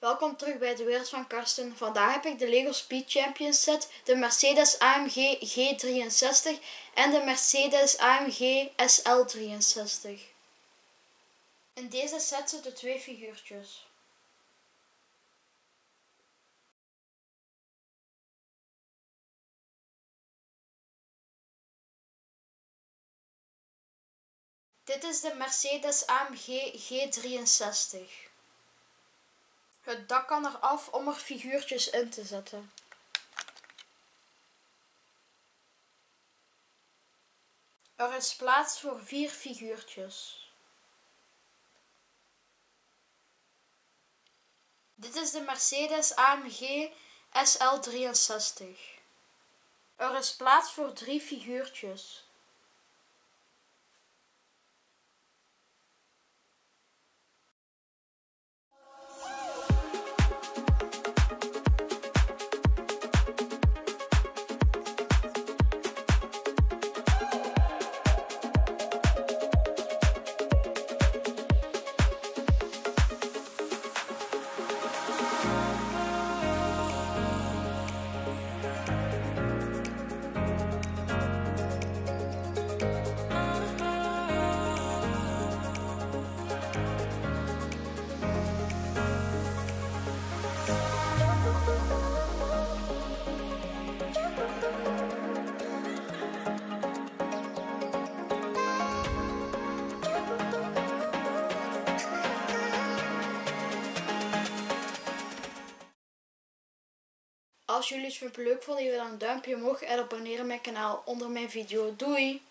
Welkom terug bij de Wereld van Karsten. Vandaag heb ik de LEGO Speed Champions set, de Mercedes-AMG G63 en de Mercedes-AMG SL63. In deze set zitten twee figuurtjes. Dit is de Mercedes-AMG G63. Het dak kan eraf om er figuurtjes in te zetten. Er is plaats voor 4 figuurtjes. Dit is de Mercedes-AMG SL63. Er is plaats voor 3 figuurtjes. Als jullie het leuk vonden, geef dan een duimpje omhoog en abonneer mijn kanaal onder mijn video. Doei!